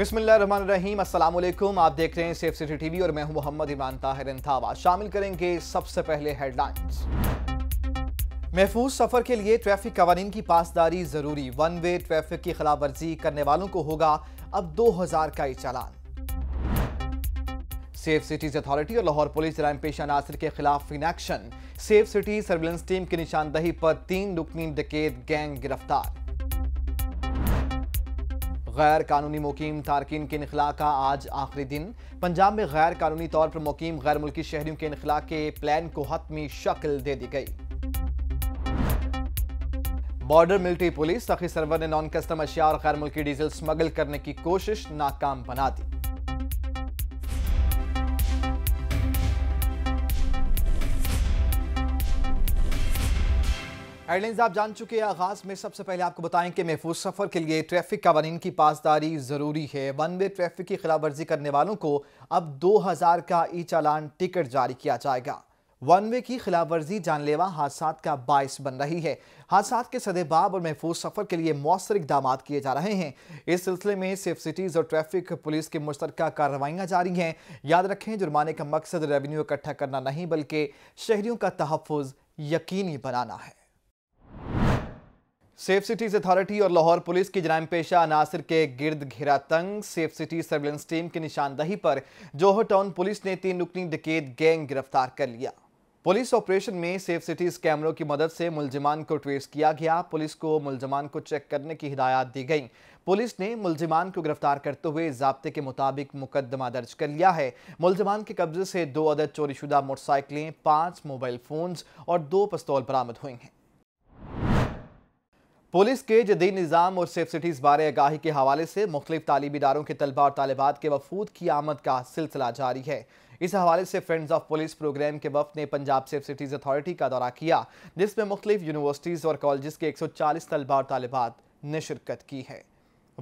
बिस्मिल्लाहिर्रहमानिर्रहीम, अस्सलाम वालेकुम। आप देख रहे हैं सेफ सिटी टीवी और मैं हूं मोहम्मद इमरान ताहिर। शामिल करेंगे सबसे पहले हेडलाइंस। महफूज सफर के लिए ट्रैफिक कवानीन की पासदारी जरूरी। वन वे ट्रैफिक की खिलाफ वर्जी करने वालों को होगा अब 2000 का चालान। सेफ सिटीज अथॉरिटी और लाहौर पुलिस जराइम पेशा नासिर के खिलाफ in action. Safe city surveillance team की निशानदही पर 3 रुकनी डकैत गैंग गिरफ्तार। गैर कानूनी मुकीम तारकिन के इनखला का आज आखिरी दिन। पंजाब में गैर कानूनी तौर पर मुकीम गैर मुल्की शहरियों के इनखला के प्लान को हतमी शक्ल दे दी गई। Border military police Sakhi Sarwar ने नॉन कस्टम अशिया और गैर मुल्की डीजल स्मगल करने की कोशिश नाकाम बना दी। हेडलाइंस आप जान चुके हैं। आगाज में सबसे पहले आपको बताएं कि महफूज सफर के लिए ट्रैफिक कानून की पासदारी जरूरी है। वन वे ट्रैफिक की खिलाफ वर्जी करने वालों को अब 2000 का ई चालान टिकट जारी किया जाएगा। वन वे की खिलाफवर्जी जानलेवा हादसा का बायस बन रही है। हादसा के सदेबाब और महफूज सफर के लिए मौसर इकदाम किए जा रहे हैं। इस सिलसिले में सेफ सिटीज़ और ट्रैफिक पुलिस की मुश्तरका कार्रवाइयाँ जारी हैं। याद रखें, जुर्माने का मकसद रेवेन्यू इकट्ठा करना नहीं बल्कि शहरियों का तहफ़्फ़ुज़ यकीनी बनाना है। सेफ सिटीज़ अथॉरिटी और लाहौर पुलिस की जराइम पेशा अनासर के गिर्द घेरा तंग। सेफ सिटी सर्विलेंस टीम की निशानदही पर जोहर टाउन पुलिस ने 3 रुकनी डकैत गैंग गिरफ्तार कर लिया। पुलिस ऑपरेशन में सेफ सिटीज़ कैमरों की मदद से मुलजिमान को ट्रेस किया गया। पुलिस को मुलजिमान को चेक करने की हिदायत दी गई। पुलिस ने मुलजिमान को गिरफ्तार करते हुए ज़ाब्ते के मुताबिक मुकदमा दर्ज कर लिया है। मुलजिमान के कब्जे से 2 अदद चोरीशुदा मोटरसाइकिलें, 5 मोबाइल फ़ोन्स और 2 पिस्तौल बरामद हुई हैं। पुलिस के जदीद निज़ाम और सेफ सिटीज़ बारे आगाही के हवाले से मुख्तलिफ तालीमी इदारों के तलबा और तालिबात के वफूद की आमद का सिलसिला जारी है। इस हवाले से फ्रेंड्स ऑफ पुलिस प्रोग्राम के वफ़द ने पंजाब सेफ सिटीज़ अथॉरिटी का दौरा किया, जिसमें मुख्तलिफ यूनिवर्सिटीज़ और कॉलेज के 140 तलबा और तालिबात ने शिरकत की है।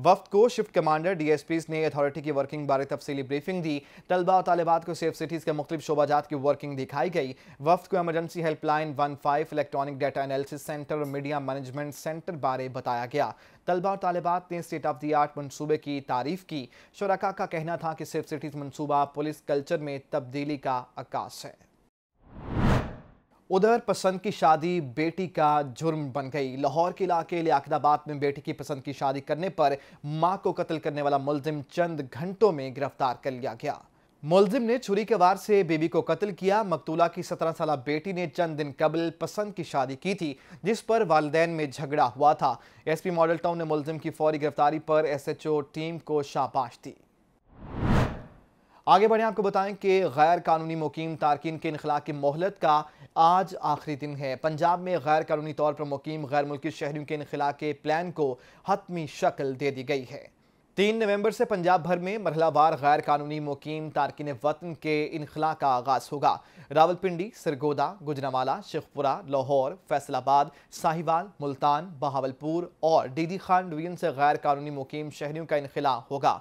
वफ़द को शिफ्ट कमांडर DSPs ने अथॉरिटी की वर्किंग बारे तफसीली ब्रीफिंग दी। तलबा और तालिबात को सेफ सिटीज़ के मुख्तलिफ शोबाजात की वर्किंग दिखाई गई। वफ़द को emergency helpline 15, electronic data analysis centre और मीडिया मैनेजमेंट सेंटर बारे बताया गया। तलबा और तालिबात ने स्टेट ऑफ द आर्ट मनसूबे की तारीफ की। शुरका का कहना था कि सेफ सिटीज़ मनसूबा पुलिस कल्चर में तब्दीली का अक्कास है। उधर पसंद की शादी बेटी का जुर्म बन गई। लाहौर के इलाके लियाकताबाद में बेटी की पसंद की शादी करने पर मां को कत्ल करने वाला मुलजिम चंद घंटों में गिरफ्तार कर लिया गया। मुलजिम ने छुरी के वार से बेबी को कत्ल किया। मकतूला की 17 साल बेटी ने चंद दिन कबल पसंद की शादी की थी, जिस पर वालिदैन में झगड़ा हुआ था। SP मॉडल टाउन ने मुलजिम की फौरी गिरफ्तारी पर SHO टीम को शाबाश दी। आगे बढ़ें, आपको बताएं कि गैर कानूनी मुकीम तारकिन के इनखला की मोहलत का आज आखिरी दिन है। पंजाब में गैर कानूनी तौर पर मुकीम गैर मुल्की शहरियों के इनखला के प्लान को हतमी शक्ल दे दी गई है। 3 नवंबर से पंजाब भर में मरहलावार गैर कानूनी मुकीम तारकिन वतन के इनखला का आगाज़ होगा। रावलपिंडी, सरगोधा, गुजरांवाला, शेखपुरा, लाहौर, फैसलाबाद, साहिवाल, मुल्तान, बहावलपुर और डीडी खान डिवीजन से गैर कानूनी मुकीम शहरियों का इनखला होगा।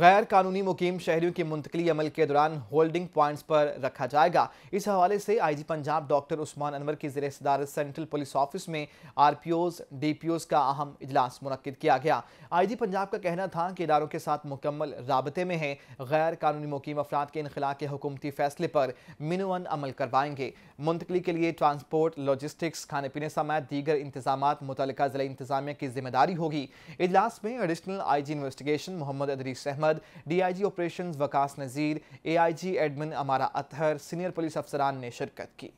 गैर कानूनी मुकीम शहरियों की मुंतकली अमल के दौरान होल्डिंग पॉइंट्स पर रखा जाएगा। इस हवाले से IG पंजाब डॉक्टर उस्मान अनवर की ज़ेरे सदारत सेंट्रल पुलिस ऑफिस में RPOs, DPOs का अहम इजलास मुनक्किद किया गया। IG पंजाब का कहना था के इदारों के साथ मुकम्मल राबते में हैं। गैर कानूनी मुकीम अफराद के इनखला के हुकूमती फैसले पर मिनवन अमल करवाएंगे। मुंतकली के लिए ट्रांसपोर्ट, लॉजिस्टिक्स, खाने पीने समेत दीगर इंतजामात मुतल्लिका जिला इंतजामिया की जिम्मेदारी होगी। इजलास में additional IG investigation Mohammad Idris Ahmad, DIG operation Waqas Nazir, AIG admin Amara Athar, senior police अफसरान ने शिरकत की।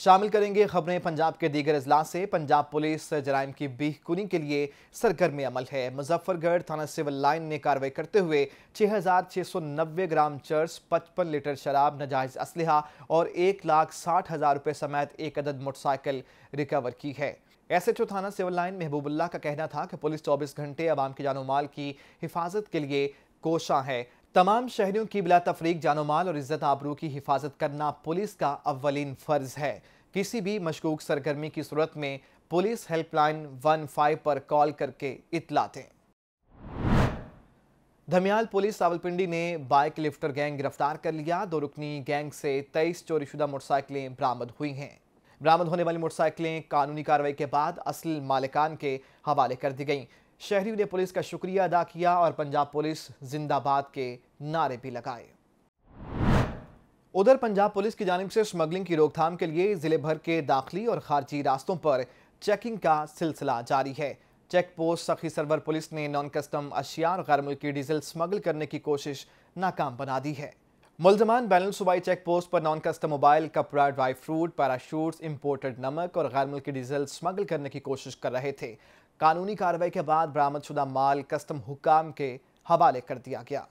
शामिल करेंगे खबरें पंजाब के दीगर अजला से। पंजाब पुलिस जराइम की बेहकूनी के लिए सरगर्म अमल है। मुजफ्फरगढ़ थाना सिविल लाइन ने कार्रवाई करते हुए 6690 ग्राम चरस, 55 लीटर शराब, नाजायज असलहा और 1,60,000 रुपये समेत एक अदद मोटरसाइकिल रिकवर की है। SHO थाना सिविल लाइन महबूबुल्ला का कहना था कि पुलिस 24 घंटे आवाम के जानो माल की हिफाजत के लिए कोशा है। तमाम शहरियों की बिला तफरीक जानो माल और इज्जत आबरू की हिफाजत करना पुलिस का अव्वलीन फ़र्ज है। किसी भी मशकूक सरगर्मी की सूरत में पुलिस हेल्पलाइन 15 पर कॉल करके इतला दें। धम्याल पुलिस रावलपिंडी ने बाइक लिफ्टर गैंग गिरफ्तार कर लिया। 2 रुकनी गैंग से 23 चोरीशुदा मोटरसाइकिलें बरामद हुई हैं। बरामद होने वाली मोटरसाइकिलें कानूनी कार्रवाई के बाद असल मालिकान के हवाले कर दी गईं। शहरियों ने पुलिस का शुक्रिया अदा किया और पंजाब पुलिस जिंदाबाद के नारे भी लगाए। उधर पंजाब पुलिस की जानिब से स्मगलिंग की रोकथाम के लिए जिले भर के दाखिली और खारजी रास्तों पर चेकिंग का सिलसिला जारी है। Check post Sakhi Sarwar police ने नॉन कस्टम अशिया और गैर मुल्की डीजल स्मगल करने की कोशिश नाकाम बना दी है। मुलजमान बैनल सूबाई चेक पोस्ट पर नॉन कस्टम मोबाइल, कपड़ा, ड्राई फ्रूट, पैराशूट्स, इम्पोर्टेड नमक और गैर मुल्की डीजल स्मगल करने की कोशिश कर रहे थे। कानूनी कार्रवाई के बाद बरामदशुदा माल कस्टम हुकाम के हवाले कर दिया गया।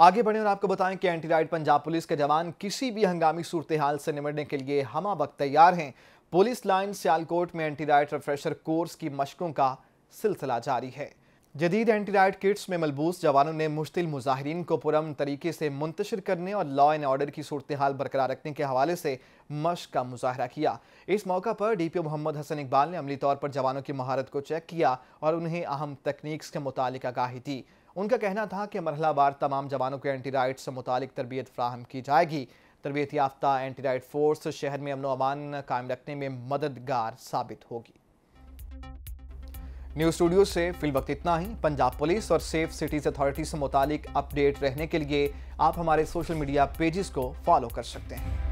आगे बढ़ें और आपको बताएं कि एंटी राइड पंजाब पुलिस के जवान किसी भी हंगामी सूरत-ए-हाल से निमटने के लिए हमा वक्त तैयार हैं। पुलिस लाइन सियालकोट में एंटी राइड रिफ्रेशर कोर्स की मशकों का सिलसिला जारी है। जदीद एंटी राइड किट्स में मलबूस जवानों ने मुश्तिल मुजाहिरीन को पुरम तरीके से मुंतशिर करने और लॉ एंड ऑर्डर की सूरत-ए-हाल बरकरार रखने के हवाले से मशक का मुजाहरा किया। इस मौका पर DPO मोहम्मद हसन इकबाल ने अमली तौर पर जवानों की महारत को चेक किया और उन्हें अहम तकनीक्स के मुतालिक आगाही दी। उनका कहना था कि मरहलावार तमाम जवानों को एंटी राइड से मुतालिक तरबियत फराहम की जाएगी। तरबियत याफ्ता एंटी राइड फोर्स शहर में अमनो अमान कायम रखने में मददगार साबित होगी। न्यूज़ स्टूडियो से फिल वक्त इतना ही। पंजाब पुलिस और सेफ सिटीज़ अथॉरिटी से मुतालिक अपडेट रहने के लिए आप हमारे सोशल मीडिया पेजेस को फॉलो कर सकते हैं।